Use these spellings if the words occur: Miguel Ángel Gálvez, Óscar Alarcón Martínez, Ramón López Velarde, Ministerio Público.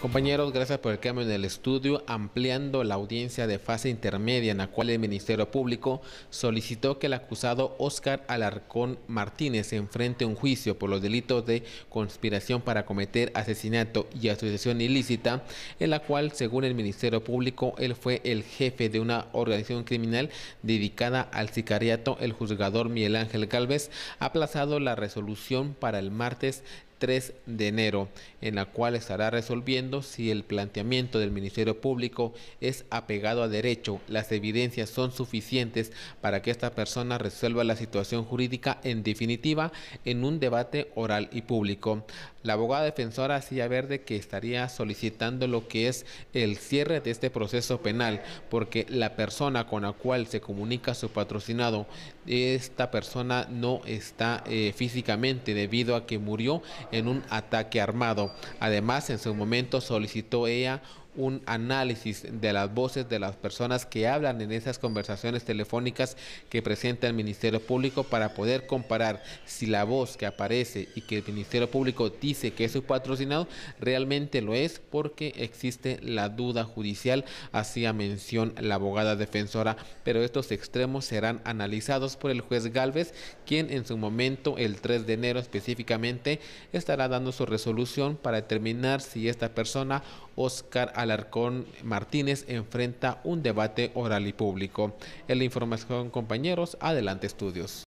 Compañeros, gracias por el cambio en el estudio, ampliando la audiencia de fase intermedia en la cual el Ministerio Público solicitó que el acusado Óscar Alarcón Martínez enfrente un juicio por los delitos de conspiración para cometer asesinato y asociación ilícita, en la cual, según el Ministerio Público, él fue el jefe de una organización criminal dedicada al sicariato. El juzgador Miguel Ángel Gálvez ha aplazado la resolución para el martes 3 de enero, en la cual estará resolviendo si el planteamiento del Ministerio Público es apegado a derecho, las evidencias son suficientes para que esta persona resuelva la situación jurídica en definitiva en un debate oral y público. La abogada defensora hacía ver de que estaría solicitando lo que es el cierre de este proceso penal, porque la persona con la cual se comunica su patrocinado, esta persona no está físicamente debido a que murió en un ataque armado. Además, en su momento solicitó ella un análisis de las voces de las personas que hablan en esas conversaciones telefónicas que presenta el Ministerio Público para poder comparar si la voz que aparece y que el Ministerio Público dice que es su patrocinado realmente lo es, porque existe la duda judicial, hacía mención la abogada defensora, pero estos extremos serán analizados por el juez Gálvez, quien en su momento, el 3 de enero específicamente, estará dando su resolución para determinar si esta persona, Óscar Alarcón Martínez, enfrenta un debate oral y público. En la información, compañeros, adelante estudios.